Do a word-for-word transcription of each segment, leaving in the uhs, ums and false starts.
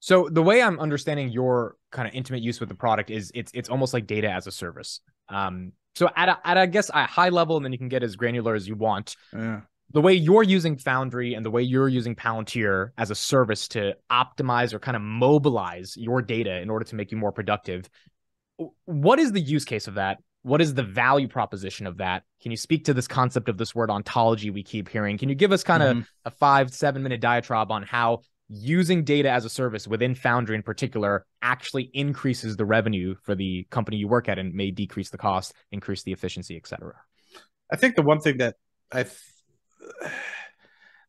So the way I'm understanding your kind of intimate use with the product is it's it's almost like data as a service. Um, so at a, at I guess a high level, and then you can get as granular as you want. Yeah. The way you're using Foundry and the way you're using Palantir as a service to optimize or kind of mobilize your data in order to make you more productive. What is the use case of that? What is the value proposition of that? Can you speak to this concept of this word ontology we keep hearing? Can you give us kind of mm-hmm. a five, seven minute diatribe on how using data as a service within Foundry in particular actually increases the revenue for the company you work at and may decrease the cost, increase the efficiency, et cetera? I think the one thing that I,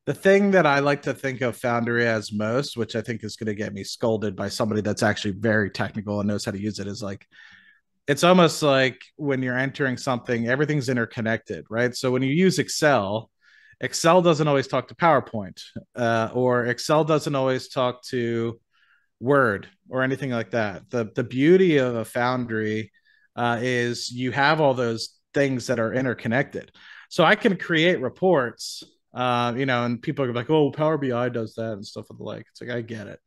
the thing that I like to think of Foundry as most, which I think is going to get me scolded by somebody that's actually very technical and knows how to use it, is like, it's almost like when you're entering something, everything's interconnected, right? So when you use Excel, Excel doesn't always talk to PowerPoint, uh, or Excel doesn't always talk to Word or anything like that. The, the beauty of a Foundry uh, is you have all those things that are interconnected. So I can create reports, uh, you know, and people are like, oh, Power B I does that and stuff of the like. It's like, I get it.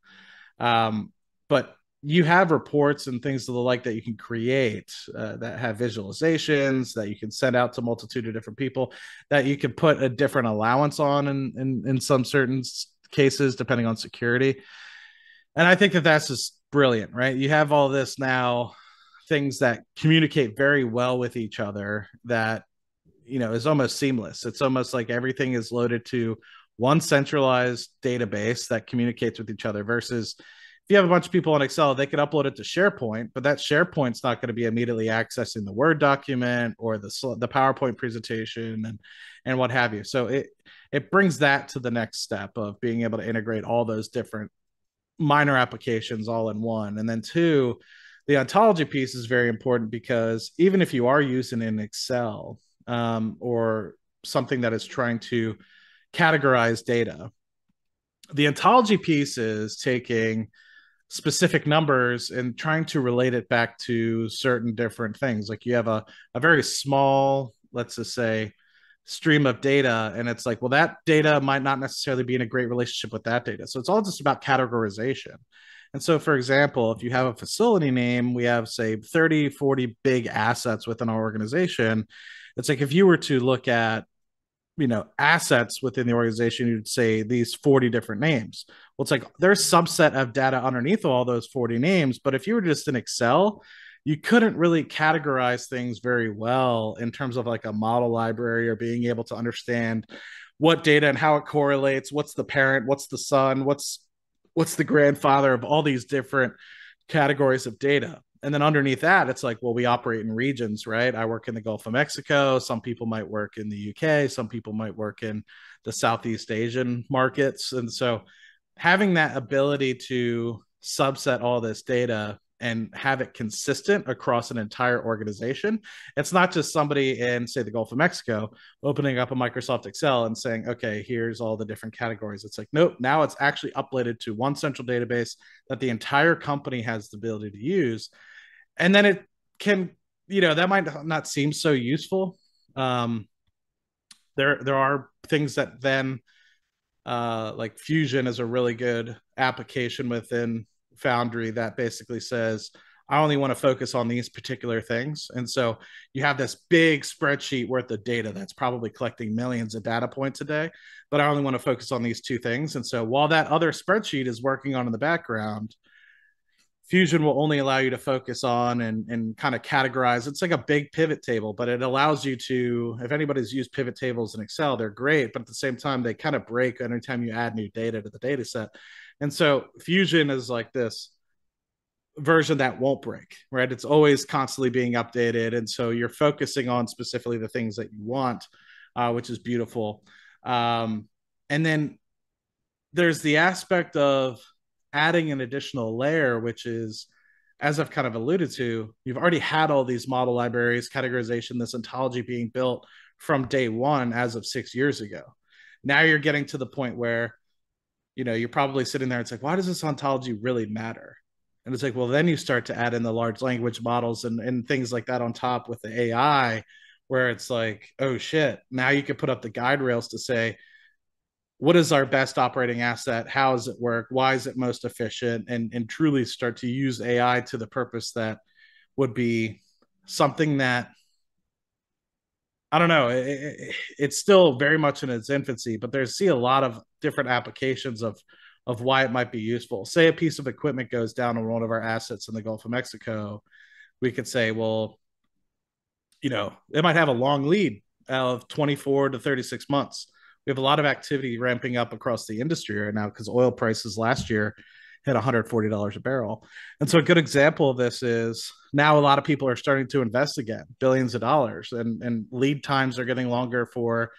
Um, but you have reports and things of the like that you can create uh, that have visualizations that you can send out to a multitude of different people, that you can put a different allowance on in, in, in some certain cases, depending on security. And I think that that's just brilliant, right? You have all this now, things that communicate very well with each other that, you know, is almost seamless. It's almost like everything is loaded to one centralized database that communicates with each other versus if you have a bunch of people on Excel, they could upload it to SharePoint, but that SharePoint's not going to be immediately accessing the Word document or the the PowerPoint presentation and and what have you. So it it brings that to the next step of being able to integrate all those different minor applications all in one. And then two, the ontology piece is very important because even if you are using in Excel um, or something that is trying to categorize data, the ontology piece is taking specific numbers and trying to relate it back to certain different things. Like you have a, a very small, let's just say, stream of data. And it's like, well, that data might not necessarily be in a great relationship with that data. So it's all just about categorization. And so, for example, if you have a facility name, we have, say, thirty, forty big assets within our organization. It's like if you were to look at, you know, assets within the organization, you'd say these forty different names. Well, it's like there's a subset of data underneath all those forty names. But if you were just in Excel, you couldn't really categorize things very well in terms of like a model library or being able to understand what data and how it correlates. What's the parent? What's the son? What's what's the grandfather of all these different categories of data? And then underneath that, it's like, well, we operate in regions, right? I work in the Gulf of Mexico. Some people might work in the U K. Some people might work in the Southeast Asian markets. And so having that ability to subset all this data and have it consistent across an entire organization, it's not just somebody in, say, the Gulf of Mexico opening up a Microsoft Excel and saying, okay, here's all the different categories. It's like, nope, now it's actually uploaded to one central database that the entire company has the ability to use. And then it can, you know, that might not seem so useful. Um, there, there are things that then, uh, like Fusion is a really good application within Foundry that basically says, I only want to focus on these particular things. And so you have this big spreadsheet worth of data that's probably collecting millions of data points a day, but I only want to focus on these two things. And so while that other spreadsheet is working on in the background, Fusion will only allow you to focus on and, and kind of categorize. It's like a big pivot table, but it allows you to, if anybody's used pivot tables in Excel, they're great, but at the same time, they kind of break anytime you add new data to the data set. And so Fusion is like this version that won't break, right? It's always constantly being updated. And so you're focusing on specifically the things that you want, uh, which is beautiful. Um, and then there's the aspect of adding an additional layer, which is, as I've kind of alluded to, you've already had all these model libraries, categorization, this ontology being built from day one as of six years ago. Now you're getting to the point where, you know, you're probably sitting there, it's like, why does this ontology really matter? And it's like, well, then you start to add in the large language models and, and things like that on top with the A I, where it's like, oh shit, now you can put up the guide rails to say, what is our best operating asset? How does it work? Why is it most efficient? And, and truly start to use A I to the purpose that would be something that, I don't know, it, it, it's still very much in its infancy, but there's see a lot of different applications of, of why it might be useful. Say a piece of equipment goes down on one of our assets in the Gulf of Mexico. We could say, well, you know, it might have a long lead of twenty-four to thirty-six months. We have a lot of activity ramping up across the industry right now because oil prices last year hit one hundred forty dollars a barrel. And so a good example of this is now a lot of people are starting to invest again, billions of dollars, and, and lead times are getting longer for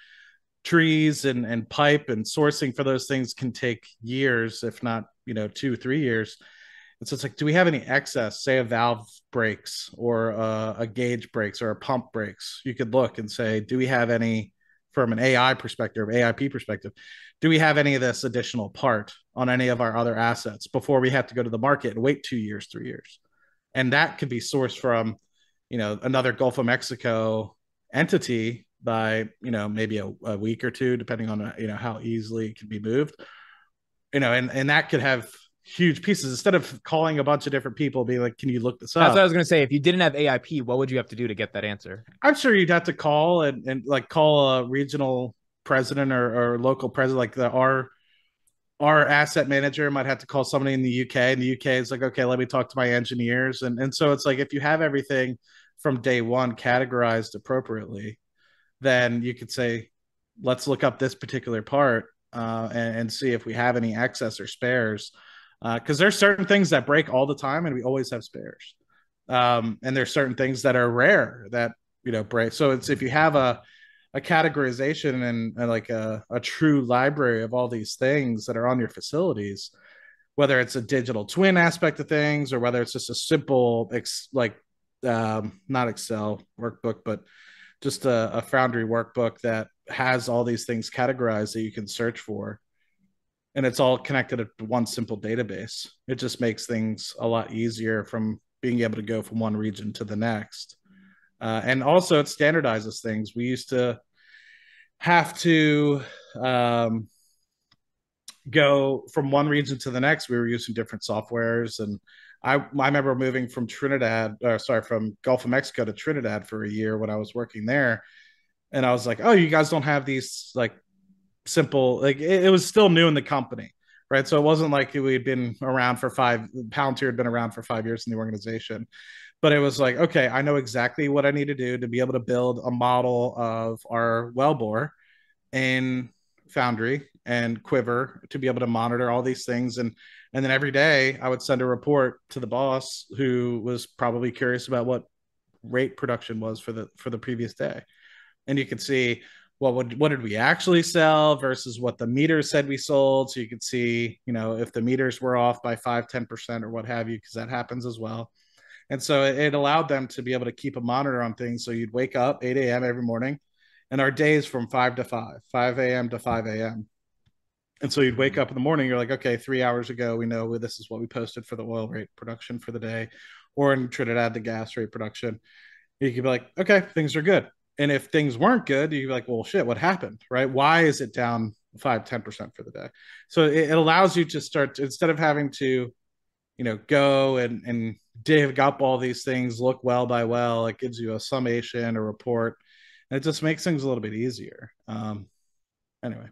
trees and, and pipe, and sourcing for those things can take years, if not, you know, two, three years. And so it's like, do we have any excess, say a valve breaks or a, a gauge breaks or a pump breaks? You could look and say, do we have any, from an A I perspective, A I P perspective, do we have any of this additional part on any of our other assets before we have to go to the market and wait two years, three years? And that could be sourced from, you know, another Gulf of Mexico entity by, you know, maybe a, a week or two, depending on, you know, how easily it can be moved, you know, and, and that could have huge pieces. Instead of calling a bunch of different people, being like, can you look this up? That's what I was going to say. If you didn't have A I P, what would you have to do to get that answer? I'm sure you'd have to call and, and like call a regional president or, or local president, like the, our, our asset manager might have to call somebody in the U K, and the U K is like, okay, let me talk to my engineers. And, and so it's like, if you have everything from day one categorized appropriately, then you could say, let's look up this particular part uh, and, and see if we have any excess or spares. Because uh, there's certain things that break all the time, and we always have spares. Um, and there's certain things that are rare that, you know, break. So it's, if you have a, a categorization and, and like a, a true library of all these things that are on your facilities, whether it's a digital twin aspect of things or whether it's just a simple ex, like um, not Excel workbook, but just a, a Foundry workbook that has all these things categorized that you can search for. And it's all connected to one simple database. It just makes things a lot easier from being able to go from one region to the next. Uh, and also it standardizes things. We used to have to um, go from one region to the next. We were using different softwares. And I, I remember moving from Trinidad, or sorry, from Gulf of Mexico to Trinidad for a year when I was working there. And I was like, oh, you guys don't have these like, simple, like it, it was still new in the company, right? So it wasn't like we had been around for five, Palantir had been around for five years in the organization, but it was like, okay, I know exactly what I need to do to be able to build a model of our wellbore in Foundry and Quiver to be able to monitor all these things. And, and then every day I would send a report to the boss who was probably curious about what rate production was for the, for the previous day. And you could see, What, would, what did we actually sell versus what the meters said we sold? So you could see, you know, if the meters were off by five, ten percent or what have you, because that happens as well. And so it, it allowed them to be able to keep a monitor on things. So you'd wake up eight A M every morning, and our days from five to five, five A M to five A M And so you'd wake up in the morning, you're like, okay, three hours ago, we know this is what we posted for the oil rate production for the day, or in Trinidad, the gas rate production. You could be like, okay, things are good. And if things weren't good, you'd be like, well, shit, what happened, right? Why is it down five, ten percent for the day? So it, it allows you to start, to, instead of having to, you know, go and, and dig up all these things, look well by well, it gives you a summation, a report, and it just makes things a little bit easier. Um, anyway.